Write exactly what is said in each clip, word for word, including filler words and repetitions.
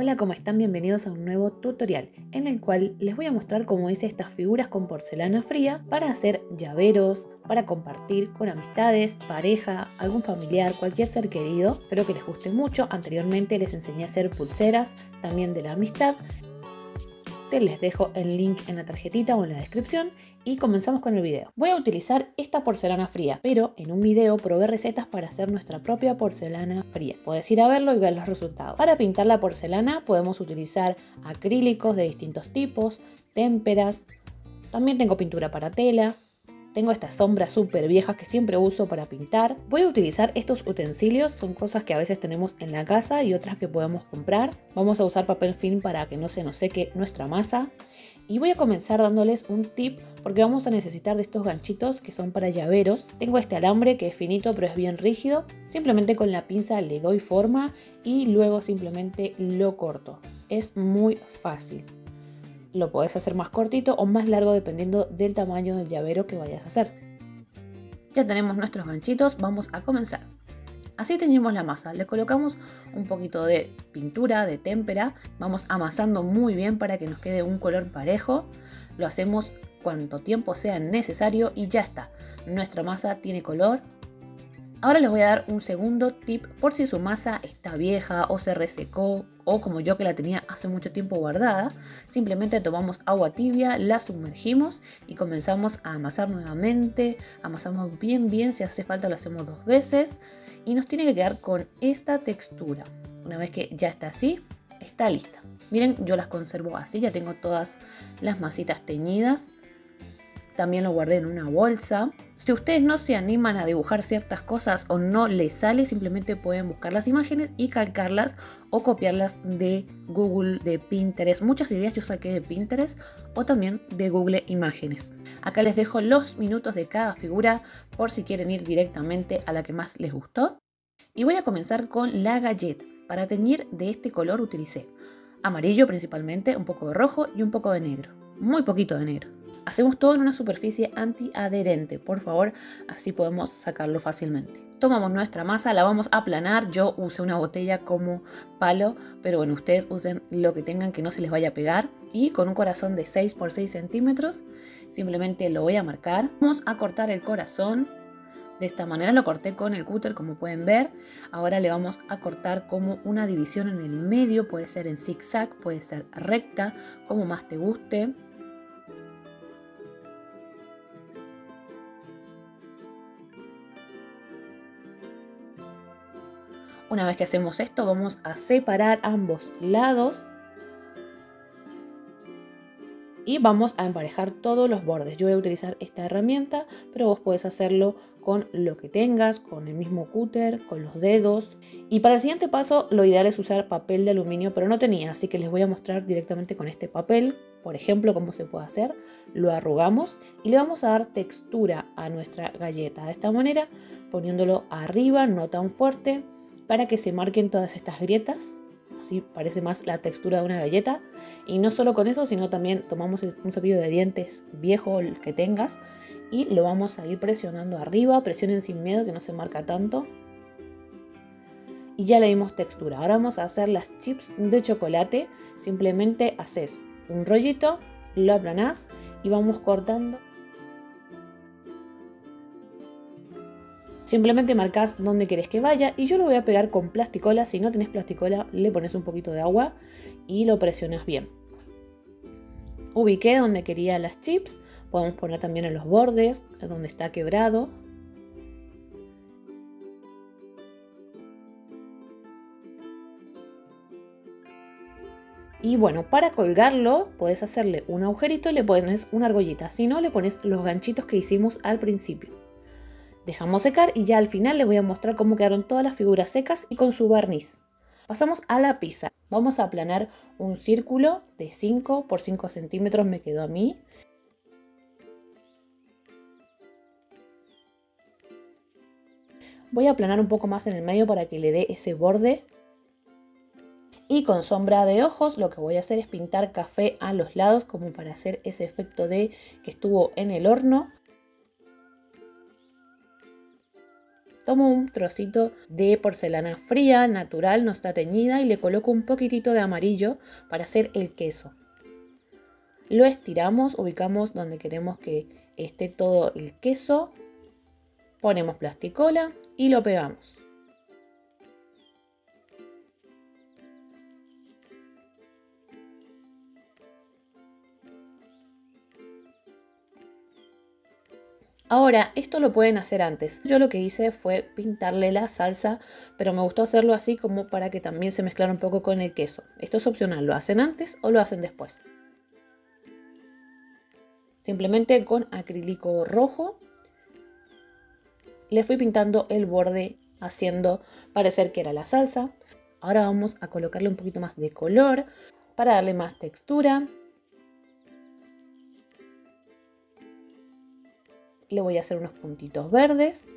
Hola, ¿cómo están? Bienvenidos a un nuevo tutorial en el cual les voy a mostrar cómo hice estas figuras con porcelana fría para hacer llaveros, para compartir con amistades, pareja, algún familiar, cualquier ser querido. Espero que les guste mucho. Anteriormente les enseñé a hacer pulseras también de la amistad. Te les dejo el link en la tarjetita o en la descripción y comenzamos con el video. Voy a utilizar esta porcelana fría, pero en un video probé recetas para hacer nuestra propia porcelana fría. Podés ir a verlo y ver los resultados. Para pintar la porcelana podemos utilizar acrílicos de distintos tipos, témperas, también tengo pintura para tela. Tengo estas sombras súper viejas que siempre uso para pintar. Voy a utilizar estos utensilios, son cosas que a veces tenemos en la casa y otras que podemos comprar. Vamos a usar papel film para que no se nos seque nuestra masa. Y voy a comenzar dándoles un tip porque vamos a necesitar de estos ganchitos que son para llaveros. Tengo este alambre que es finito pero es bien rígido. Simplemente con la pinza le doy forma y luego simplemente lo corto. Es muy fácil. Lo podés hacer más cortito o más largo dependiendo del tamaño del llavero que vayas a hacer. Ya tenemos nuestros ganchitos, vamos a comenzar. Así teñimos la masa, le colocamos un poquito de pintura, de témpera, vamos amasando muy bien para que nos quede un color parejo. Lo hacemos cuanto tiempo sea necesario y ya está, nuestra masa tiene color. Ahora les voy a dar un segundo tip por si su masa está vieja o se resecó o como yo que la tenía hace mucho tiempo guardada. Simplemente tomamos agua tibia, la sumergimos y comenzamos a amasar nuevamente. Amasamos bien bien, si hace falta lo hacemos dos veces y nos tiene que quedar con esta textura. Una vez que ya está así, está lista. Miren, yo las conservo así, ya tengo todas las masitas teñidas. También lo guardé en una bolsa. Si ustedes no se animan a dibujar ciertas cosas o no les sale, simplemente pueden buscar las imágenes y calcarlas o copiarlas de Google, de Pinterest. Muchas ideas yo saqué de Pinterest o también de Google Imágenes. Acá les dejo los minutos de cada figura por si quieren ir directamente a la que más les gustó. Y voy a comenzar con la galleta. Para teñir de este color utilicé amarillo principalmente, un poco de rojo y un poco de negro. Muy poquito de negro. Hacemos todo en una superficie antiadherente, por favor, así podemos sacarlo fácilmente. Tomamos nuestra masa, la vamos a aplanar, yo usé una botella como palo, pero bueno, ustedes usen lo que tengan que no se les vaya a pegar. Y con un corazón de seis por seis centímetros, simplemente lo voy a marcar. Vamos a cortar el corazón, de esta manera lo corté con el cúter como pueden ver. Ahora le vamos a cortar como una división en el medio, puede ser en zigzag, puede ser recta, como más te guste. Una vez que hacemos esto, vamos a separar ambos lados y vamos a emparejar todos los bordes. Yo voy a utilizar esta herramienta, pero vos podés hacerlo con lo que tengas, con el mismo cúter, con los dedos. Y para el siguiente paso, lo ideal es usar papel de aluminio, pero no tenía, así que les voy a mostrar directamente con este papel. Por ejemplo, cómo se puede hacer, lo arrugamos y le vamos a dar textura a nuestra galleta. De esta manera, poniéndolo arriba, no tan fuerte, para que se marquen todas estas grietas, así parece más la textura de una galleta. Y no solo con eso, sino también tomamos un cepillo de dientes viejo, el que tengas, y lo vamos a ir presionando arriba. Presionen sin miedo que no se marca tanto. Y ya le dimos textura. Ahora vamos a hacer las chips de chocolate. Simplemente haces un rollito, lo aplanás y vamos cortando. Simplemente marcas dónde querés que vaya y yo lo voy a pegar con plasticola. Si no tenés plasticola, le pones un poquito de agua y lo presionas bien. Ubiqué donde quería las chips. Podemos poner también en los bordes, donde está quebrado. Y bueno, para colgarlo podés hacerle un agujerito y le pones una argollita. Si no, le pones los ganchitos que hicimos al principio. Dejamos secar y ya al final les voy a mostrar cómo quedaron todas las figuras secas y con su barniz. Pasamos a la pizza. Vamos a aplanar un círculo de cinco por cinco centímetros, me quedó a mí. Voy a aplanar un poco más en el medio para que le dé ese borde. Y con sombra de ojos lo que voy a hacer es pintar café a los lados como para hacer ese efecto de que estuvo en el horno. Tomo un trocito de porcelana fría, natural, no está teñida, y le coloco un poquitito de amarillo para hacer el queso. Lo estiramos, ubicamos donde queremos que esté todo el queso, ponemos plasticola y lo pegamos. Ahora, esto lo pueden hacer antes. Yo lo que hice fue pintarle la salsa, pero me gustó hacerlo así como para que también se mezclara un poco con el queso. Esto es opcional, lo hacen antes o lo hacen después. Simplemente con acrílico rojo le fui pintando el borde, haciendo parecer que era la salsa. Ahora vamos a colocarle un poquito más de color para darle más textura. Le voy a hacer unos puntitos verdes.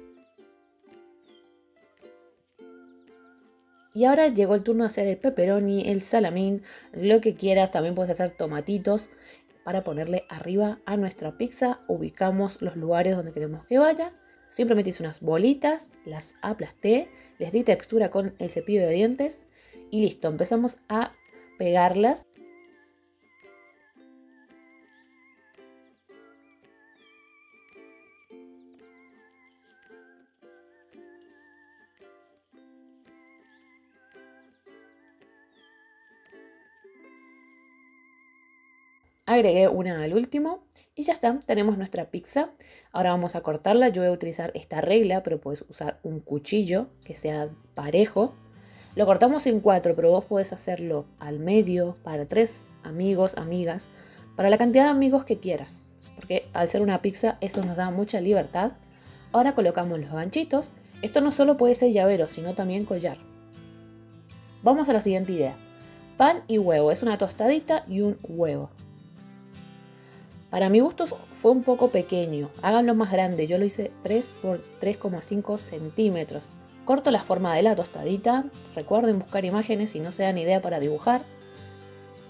Y ahora llegó el turno de hacer el pepperoni, el salamín, lo que quieras. También puedes hacer tomatitos para ponerle arriba a nuestra pizza. Ubicamos los lugares donde queremos que vaya. Simplemente hice unas bolitas, las aplasté, les di textura con el cepillo de dientes y listo. Empezamos a pegarlas. Agregué una al último y ya está, tenemos nuestra pizza. Ahora vamos a cortarla. Yo voy a utilizar esta regla, pero puedes usar un cuchillo que sea parejo. Lo cortamos en cuatro, pero vos podés hacerlo al medio, para tres amigos, amigas, para la cantidad de amigos que quieras, porque al ser una pizza eso nos da mucha libertad. Ahora colocamos los ganchitos. Esto no solo puede ser llavero, sino también collar. Vamos a la siguiente idea. Pan y huevo, es una tostadita y un huevo. Para mi gusto fue un poco pequeño, háganlo más grande, yo lo hice tres por tres coma cinco centímetros. Corto la forma de la tostadita, recuerden buscar imágenes si no se dan idea para dibujar.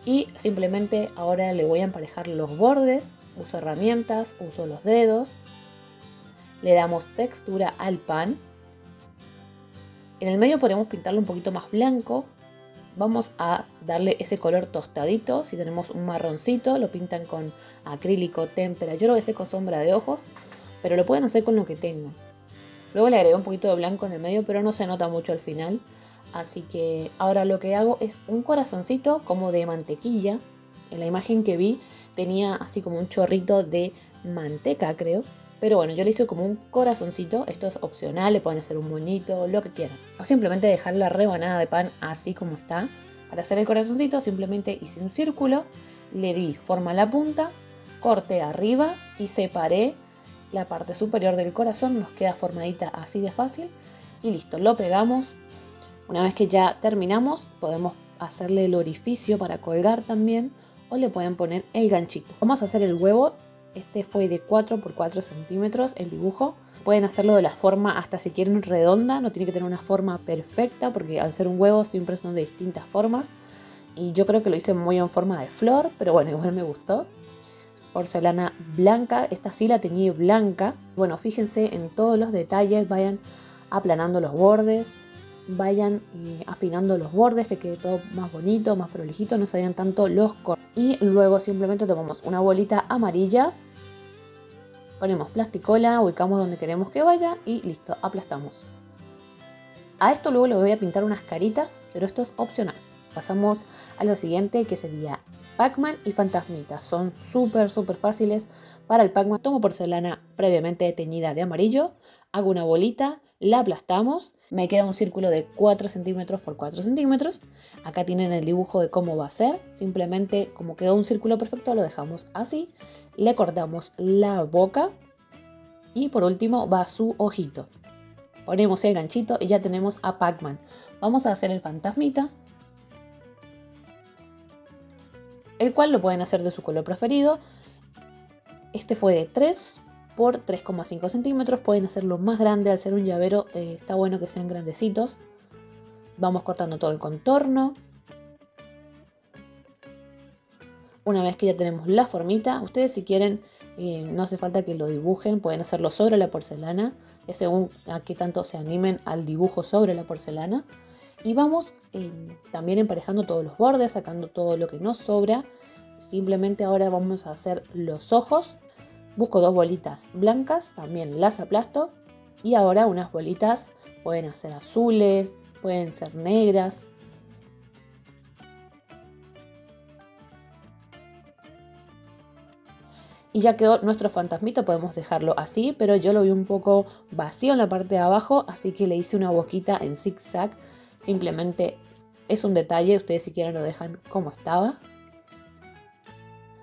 Y simplemente ahora le voy a emparejar los bordes, uso herramientas, uso los dedos. Le damos textura al pan. En el medio podemos pintarlo un poquito más blanco. Vamos a darle ese color tostadito. Si tenemos un marroncito, lo pintan con acrílico, témpera. Yo lo hice con sombra de ojos, pero lo pueden hacer con lo que tengan. Luego le agregué un poquito de blanco en el medio, pero no se nota mucho al final. Así que ahora lo que hago es un corazoncito como de mantequilla. En la imagen que vi tenía así como un chorrito de manteca, creo. Pero bueno, yo le hice como un corazoncito, esto es opcional, le pueden hacer un moñito, lo que quieran. O simplemente dejar la rebanada de pan así como está. Para hacer el corazoncito simplemente hice un círculo, le di forma a la punta, corté arriba y separé la parte superior del corazón. Nos queda formadita así de fácil y listo, lo pegamos. Una vez que ya terminamos podemos hacerle el orificio para colgar también o le pueden poner el ganchito. Vamos a hacer el huevo. Este fue de cuatro por cuatro centímetros el dibujo. Pueden hacerlo de la forma hasta si quieren redonda, no tiene que tener una forma perfecta porque al ser un huevo siempre son de distintas formas. Y yo creo que lo hice muy en forma de flor, pero bueno, igual me gustó. Porcelana blanca, esta sí la teñí blanca. Bueno, fíjense en todos los detalles, vayan aplanando los bordes, vayan eh, afinando los bordes, que quede todo más bonito, más prolijito, no se vean tanto los cortes. Y luego simplemente tomamos una bolita amarilla, ponemos plasticola, ubicamos donde queremos que vaya y listo, aplastamos. A esto luego le voy a pintar unas caritas, pero esto es opcional. Pasamos a lo siguiente, que sería Pac-Man y Fantasmita. Son súper súper fáciles. Para el Pac-Man tomo porcelana previamente teñida de amarillo, hago una bolita, la aplastamos, me queda un círculo de cuatro centímetros por cuatro centímetros. Acá tienen el dibujo de cómo va a ser. Simplemente, como quedó un círculo perfecto, lo dejamos así. Le cortamos la boca y por último va su ojito. Ponemos el ganchito y ya tenemos a Pac-Man. Vamos a hacer el fantasmita, el cual lo pueden hacer de su color preferido. Este fue de tres por tres coma cinco centímetros, pueden hacerlo más grande, al ser un llavero eh, está bueno que sean grandecitos. Vamos cortando todo el contorno. Una vez que ya tenemos la formita, ustedes si quieren eh, no hace falta que lo dibujen, pueden hacerlo sobre la porcelana, es según a qué tanto se animen al dibujo sobre la porcelana. Y vamos eh, también emparejando todos los bordes, sacando todo lo que nos sobra. Simplemente ahora vamos a hacer los ojos. Busco dos bolitas blancas, también las aplasto. Y ahora unas bolitas pueden ser azules, pueden ser negras. Y ya quedó nuestro fantasmito, podemos dejarlo así, pero yo lo vi un poco vacío en la parte de abajo, así que le hice una boquita en zigzag. Simplemente es un detalle, ustedes si quieren lo dejan como estaba.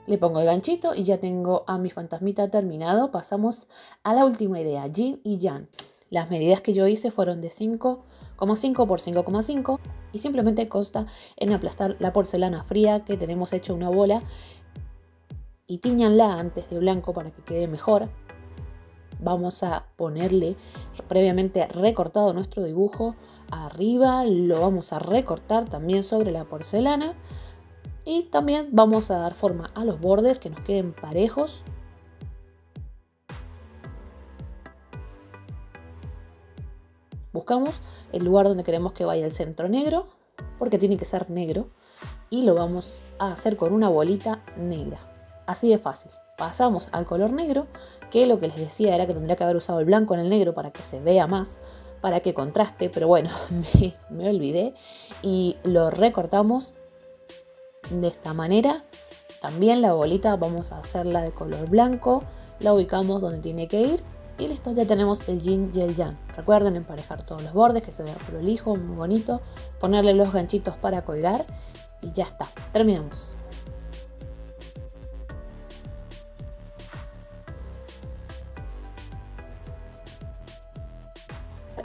Le pongo el ganchito y ya tengo a mi fantasmita terminado. Pasamos a la última idea, Yin y Yang. Las medidas que yo hice fueron de cinco coma cinco por cinco coma cinco y simplemente consta en aplastar la porcelana fría que tenemos hecho una bola y tíñanla antes de blanco para que quede mejor. Vamos a ponerle previamente recortado nuestro dibujo arriba, lo vamos a recortar también sobre la porcelana y también vamos a dar forma a los bordes que nos queden parejos. Buscamos el lugar donde queremos que vaya el centro negro, porque tiene que ser negro, y lo vamos a hacer con una bolita negra. Así de fácil. Pasamos al color negro, que lo que les decía era que tendría que haber usado el blanco en el negro para que se vea más, para que contraste, pero bueno, me, me olvidé y lo recortamos de esta manera. También la bolita vamos a hacerla de color blanco, la ubicamos donde tiene que ir y listo, ya tenemos el yin y el yang. Recuerden emparejar todos los bordes, que se vea prolijo, muy bonito, ponerle los ganchitos para colgar y ya está, terminamos.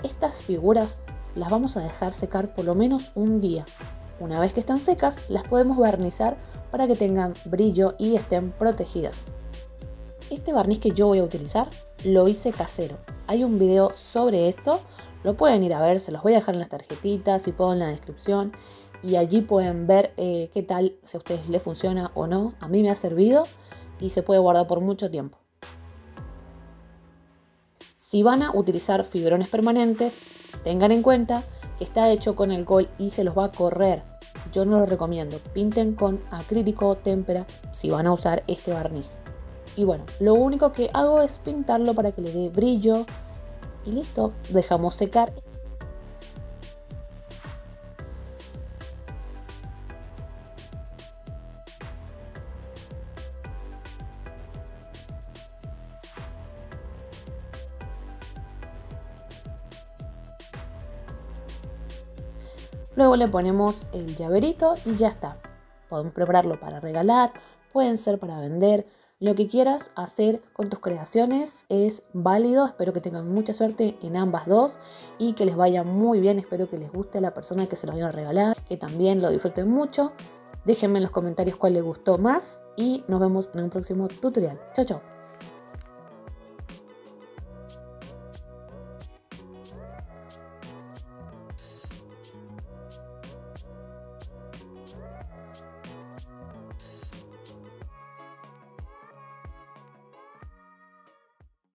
Estas figuras las vamos a dejar secar por lo menos un día. Una vez que están secas, las podemos barnizar para que tengan brillo y estén protegidas. Este barniz que yo voy a utilizar lo hice casero. Hay un video sobre esto, lo pueden ir a ver, se los voy a dejar en las tarjetitas y puedo en la descripción. Y allí pueden ver eh, qué tal, si a ustedes les funciona o no. A mí me ha servido y se puede guardar por mucho tiempo. Si van a utilizar fibrones permanentes, tengan en cuenta que está hecho con alcohol y se los va a correr. Yo no lo recomiendo. Pinten con acrílico o témpera si van a usar este barniz. Y bueno, lo único que hago es pintarlo para que le dé brillo. Y listo, dejamos secar. Luego le ponemos el llaverito y ya está. Podemos prepararlo para regalar, pueden ser para vender. Lo que quieras hacer con tus creaciones es válido. Espero que tengan mucha suerte en ambas dos y que les vaya muy bien. Espero que les guste a la persona que se lo vino a regalar, que también lo disfruten mucho. Déjenme en los comentarios cuál les gustó más y nos vemos en un próximo tutorial. Chao, chao.